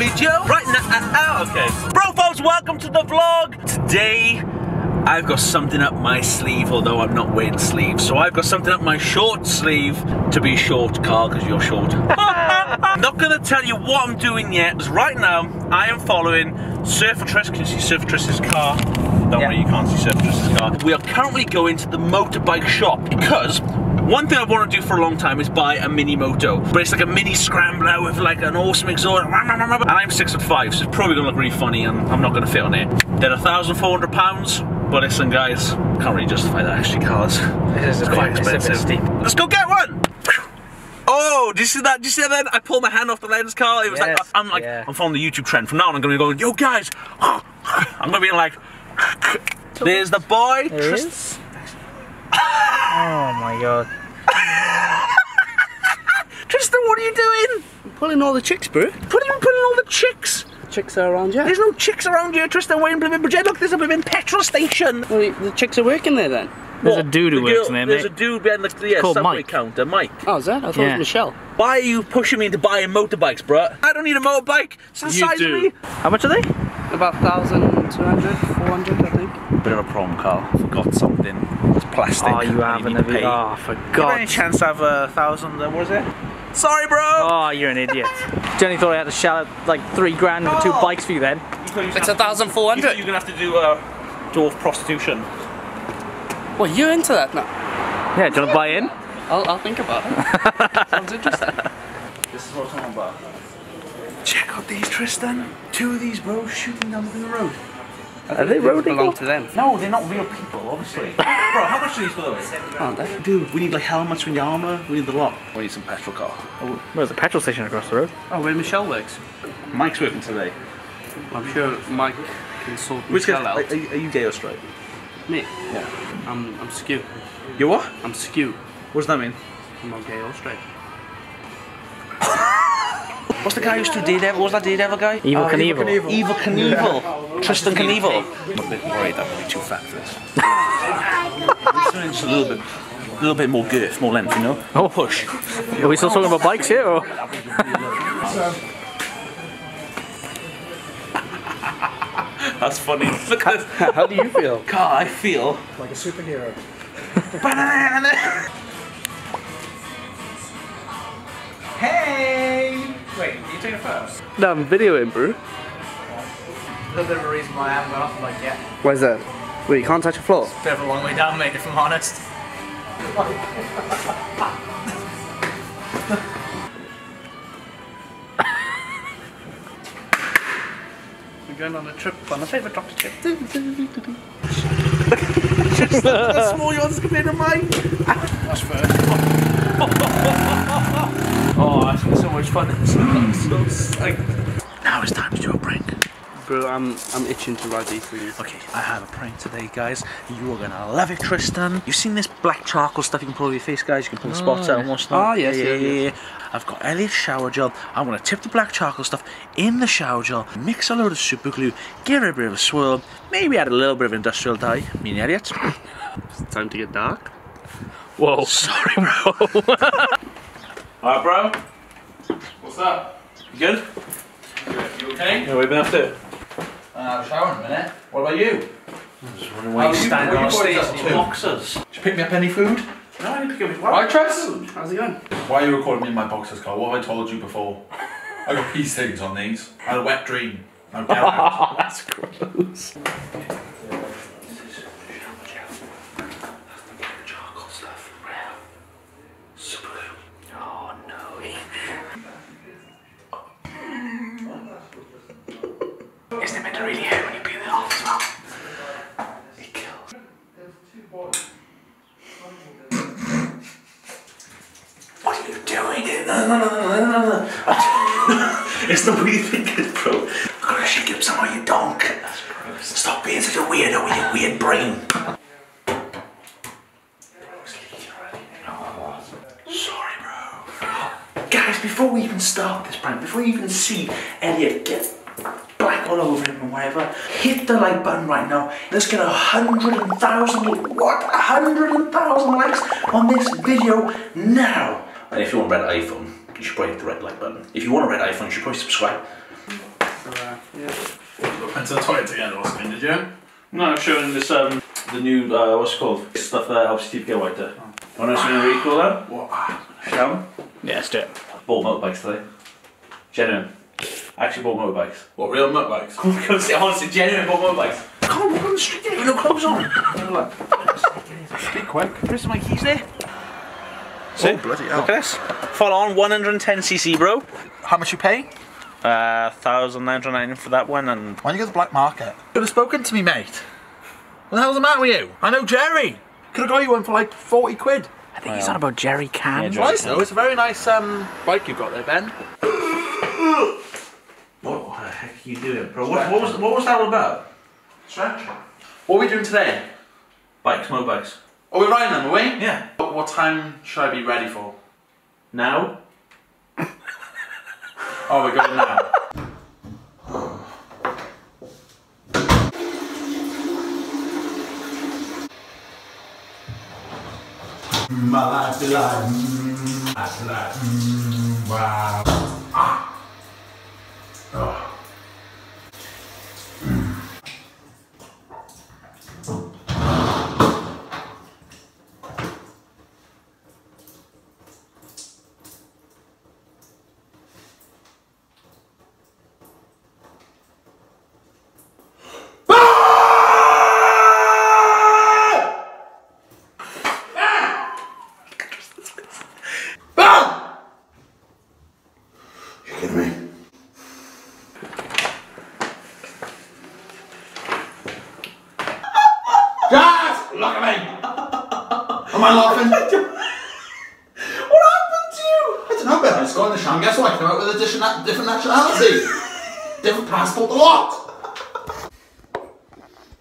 video right now. Okay. Bro folks, welcome to the vlog. Today, I've got something up my sleeve, although I'm not wearing sleeves. So I've got something up my short sleeve, to be short, Carl, because you're short. I'm not going to tell you what I'm doing yet, because right now, I am following Surfer Tris. Can you see Surfer Tris's car? Don't worry, you can't see Surfer Tris's car. We are currently going to the motorbike shop, because one thing I've wanted to do for a long time is buy a mini moto, but it's like a mini scrambler with like an awesome exhaust, and I'm 6'5", so it's probably gonna look really funny and I'm not gonna fit on it. They're £1,400, but listen guys, can't really justify that actually, cars. It's quite expensive. It's a bit steep. Let's go get one! Oh, did you see that? Did you see that? I pulled my hand off the lens, Carl. It was yes, like, I'm following the YouTube trend. From now on, I'm gonna be going, yo guys, I'm gonna be like, there's the boy. There is? Oh my god. Tristan, what are you doing? I'm pulling all the chicks, bro. Pulling all the chicks? The chicks are around here. There's no chicks around here, Tristan. We're in Blimin' Bridge. Look, there's a Blimin' petrol station. Well, the chicks are working there then? There's a dude who works in there, mate. There's a dude behind the subway counter, Mike. Oh, is that? I thought it was Michelle. Why are you pushing me into buying motorbikes, bro? I don't need a motorbike. It's the size of me. How much are they? About 1,200, 400, I think. Bit of a problem, Carl. I forgot something. It's plastic. Oh, you haven't. Oh, for God. Any chance I have 1,000? What is it? Sorry, bro. Oh, you're an idiot. Jenny thought I had to shell out like 3 grand for two bikes for you. Then you it's 1,400. You're gonna have to do dwarf prostitution. Well, you're into that now. Yeah, do you want to buy in? I'll think about it. Sounds interesting. This is what I'm talking about. Check out these, Tristan. Two of these bros shooting down the road. Are they road belong to them? No, they're not real people, obviously. Bro, how much are these, by the way? Aren't they? Dude, we need like helmets, we need armour, we need the lot. We need some petrol, Carl. Oh, where's the petrol station across the road? Oh, where Michelle works. Mike's working today. I'm sure Mike can sort Michelle out. Are you gay or straight? Me? Yeah. I'm skew. You what? I'm skew. What does that mean? I'm not gay or straight. What's the guy who used to Daredevil? What was that Daredevil guy? Evel Knievel. Evel Knievel. Yeah. Tristan Knievel. I'm a bit worried that would be too fat for this. Just a little bit more girth, more length, you know? Oh, push. Are we still talking about bikes here? Or? That's funny. Look at this. How do you feel? Carl, I feel like a superhero. Hey! Wait, are you doing it first? No, I'm videoing, bro. There's a bit of a reason why I haven't gone off the bike yet. Why's that? Well, you can't touch the floor. It's a bit of a long way down, mate, if I'm honest. We're going on a trip, on a favourite doctor trip. Just look how small yours compared to mine. That's first. Oh, that's been so much fun. Now it's time to do a prank. Bro, I'm itching to ride these things. Okay, I have a prank today, guys. You are gonna love it, Tristan. You've seen this black charcoal stuff you can pull over your face, guys. You can pull the spots out and watch them. Oh, yeah. I've got Elliot's shower gel. I'm gonna tip the black charcoal stuff in the shower gel, mix a load of super glue, give it a bit of a swirl, maybe add a little bit of industrial dye. Me and Elliot. It's time to get dark. Whoa. Sorry, bro. Alright, bro. What's up? You good? You okay? Yeah, what have you been up to? I was showering in a minute. What about you? I'm just wondering why you're standing on stage in your boxers. Did you pick me up any food? No, I didn't pick up any food. Alright, Tris? How's it going? Why are you recording me in my boxers, Carl? What have I told you before? I got these things on these. I had a wet dream. Now get out. That's gross. It's the way you think it, bro. I'm gonna shake him somehow, you donk. That's gross. Stop being such a weirdo with your weird brain. Sorry, bro. Guys, before we even start this prank, before you even see Elliot get black all over him and whatever, hit the like button right now. Let's get 100,000 likes on this video now. And if you want a red iPhone, you should probably hit the red like button. If you want a red iPhone, you should probably subscribe. So, yeah. You went to the toilet together or something, did you? No, I'm showing this, the new, what's it called? Stuff that helps you get whiter. Oh. You want to know really cool then? What? Shall we? Yeah, let's do it. I bought motorbikes today. Genuine. I actually bought motorbikes. What, real motorbikes? Honestly, genuine bought motorbikes. Come on, we're on the street there with no clothes on. Be quick. Where's my keys there? See? Oh, bloody hell. Look at this. Full on 110cc, bro. How much you pay? 1,990 for that one, and why don't you go to the black market? You could have spoken to me, mate. What the hell's the matter with you? I know Jerry. Could have got you one for like 40 quid. I think he's on about Jerry Can. Yeah, it's nice though. It's a very nice bike you've got there, Ben. What the heck are you doing, bro? What was that all about? Stretch. What are we doing today? Bikes, motorbikes. Oh, we're riding them, are we? Yeah. What time should I be ready for? Now. Oh, we're going now. My life is like, wow. Oh. Am I laughing? What happened to you? I don't know, Ben. I scored in the sham. Guess what? I came out with a different nationality. Different passport, a lot.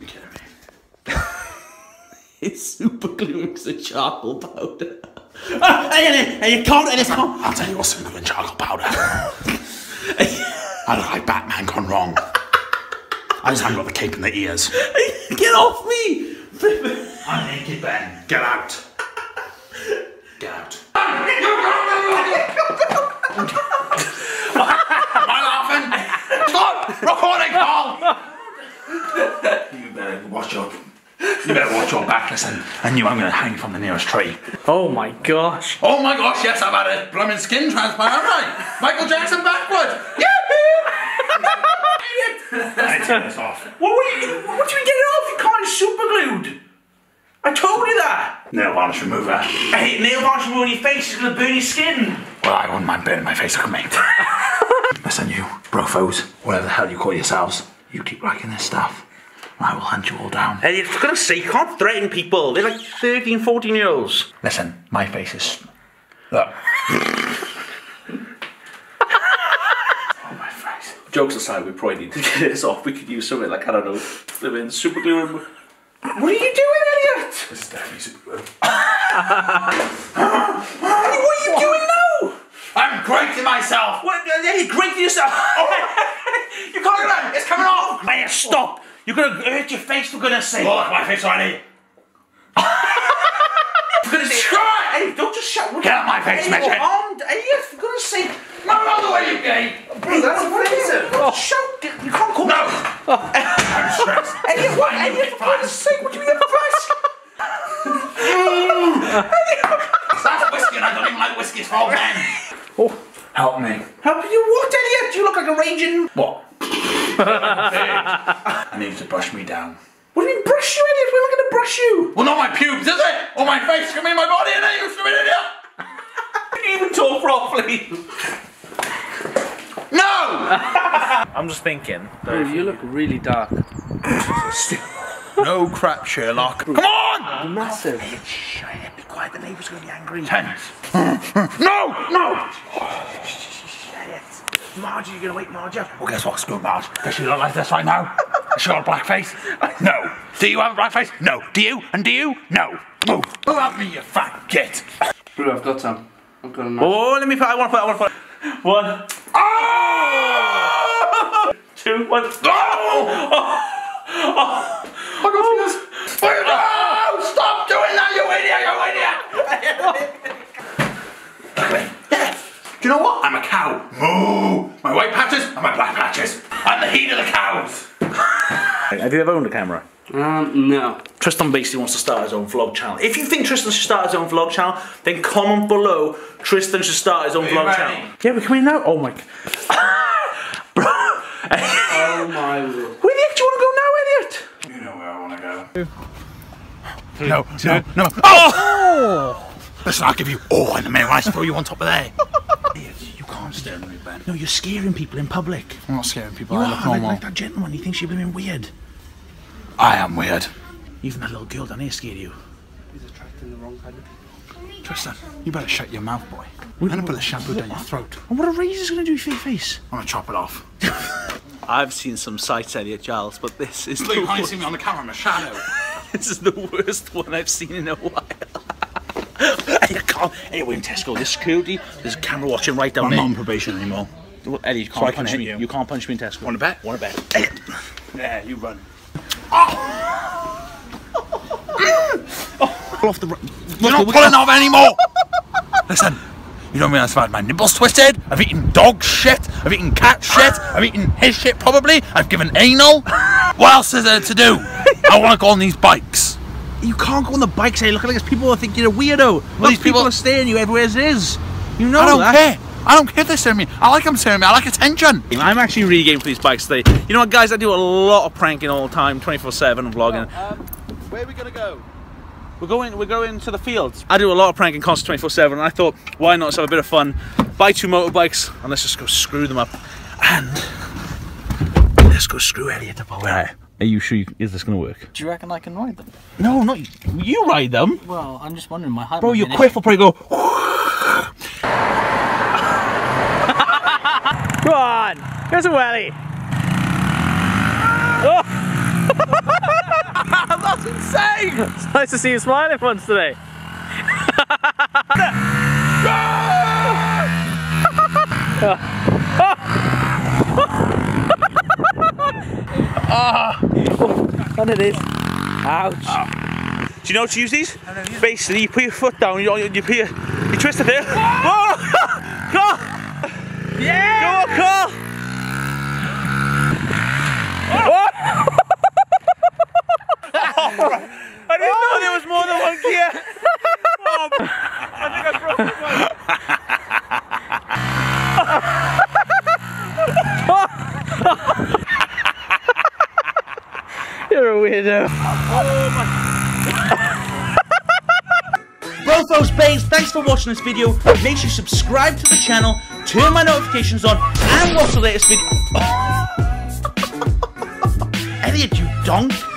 You're kidding me. It's super gluing some charcoal powder. Are you cold in this? I'll tell you what's super gluing charcoal powder. I look like Batman gone wrong. I just haven't got the cape in the ears. Get off me! I'm naked, Ben. Get out. Get out. Am I laughing? Stop recording, Carl! You better watch your back, listen. I knew I'm gonna hang from the nearest tree. Oh my gosh. Oh my gosh, yes, I've had a blooming skin transplant, haven't I? Michael Jackson backwards! Yahoo! I take this off. What do you mean get it off? You can't, it's super glued! I told you that! Nail varnish remover. Hey, nail varnish remover on your face is gonna burn your skin! Well, I wouldn't mind burning my face, look at me. Listen, you brofos, whatever the hell you call yourselves, you keep liking this stuff, and I will hunt you all down. Hey, for goodness sake, you can't threaten people. They're like 13, 14-year-olds. Listen, my face is... Look. Oh, my face. Jokes aside, we probably need to get this off. We could use something like, I don't know, flipping super glue and... What are you doing, Elliot? This is definitely super. What are you doing now? I'm grating myself. What? You're grating yourself. You can't do that. It's coming off. Man, stop. You're going to hurt your face, for goodness sake. Look, my face already. For goodness sake. Hey, don't just shout. Get out of my face, Magic. Elliot, for goodness sake. No, not the way you gay. Bro, that's what it is. Shout. You can't call me. No. I'm stressed. Elliot, what? Elliot, for goodness sake, what do you mean the press? That's whiskey, and I don't even like whiskey, it's for old men. Oh, help me. Help you what, Elliot? You look like a raging... What? I need you to brush me down. What do you mean brush you, Elliot? We're not going to brush you. Well, not my pubes, is it? Or my face, come in my body, and you stupid idiot. You didn't even talk properly. No! I'm just thinking. Bro, you look really dark. No crap, Sherlock. Come on! Massive. Shh, be quiet, the neighbours are going to be angry. Tennis. No! No! Marge, you're going to wake Marge up? Well, guess what? Screw Marge. Does she look like this right now? Has she got a blackface? No. Do you have a blackface? No. Do you? And do you? No. Oh, help me, you fat git. Bro, I've got some. I've got a knife. Oh, let me put, I want to put. One. Oh! 2, 1. Oh! Oh! I got this. No! Stop doing that, you idiot! Do you know what? I'm a cow. Moo! My white patches and my black patches. I'm the heat of the cows. Have you ever owned a camera? No. Tristan basically wants to start his own vlog channel. If you think Tristan should start his own vlog channel, then comment below, Tristan should start his own vlog channel. Yeah, we're coming now. Oh my... oh my lord. Where the heck do you want to go now, Elliot? You know where I want to go. No. Oh! Listen, I'll give you in a minute when I throw you on top of there. You can't stare at me, Ben. No, you're scaring people in public. I'm not scaring people. I look normal. Like that gentleman, he thinks you're being weird. I am weird. Even that little girl down here scared you. He's attracting the wrong kind of people. Tristan, you better shut your mouth, boy. I'm gonna put a shampoo down your throat. And what a razor's gonna do for your face? I'm gonna chop it off. I've seen some sights, Elliot Giles, but this is the worst. You can't see me on the camera, I'm a shadow. This is the worst one I've seen in a while. You can't. Anyway, in Tesco, there's security, there's a camera watching right down there. I'm not on probation anymore. Well, Elliot, so you can't punch me in Tesco. Wanna bet? Wanna bet. Elliot. Yeah, you run. Oh. Oh. Pull off the... You're not pulling off anymore! Listen, you don't realise I've had my nipples twisted, I've eaten dog shit, I've eaten cat shit, I've eaten his shit probably, I've given anal. What else is there to do? I want to go on these bikes. You can't go on the bikes, hey, look at this, people will think you're a weirdo. Well, these people are staring you everywhere as it is. You know I don't care. I don't care if they're staring me. I like them staring me. I like attention. I'm actually really game for these bikes today. You know what, guys? I do a lot of pranking all the time, 24/7 vlogging. Where are we gonna go? We're going to the fields. I do a lot of pranking constantly 24/7, and I thought, why not? Let's have a bit of fun. Buy two motorbikes, and let's just go screw them up. And let's go screw Elliot up. Alright. Are you sure? Is this gonna work? Do you reckon I can ride them? No, not you. You ride them. Well, I'm just wondering. My height. Bro, your quiff will probably go. Come on, here's a welly. Oh. That's insane! It's nice to see you smiling once today. And it is. Ouch. Oh. Do you know how to use these? Basically, you put your foot down, you twist it there. Oh. God. Yeah! Go on, Carl! Oh. I didn't know there was more than one gear! Oh, I think I broke this one. You're a weirdo. Well, folks, babes, thanks for watching this video. Make sure you subscribe to the channel, turn my notifications on, and watch the latest video. Elliot, you donk!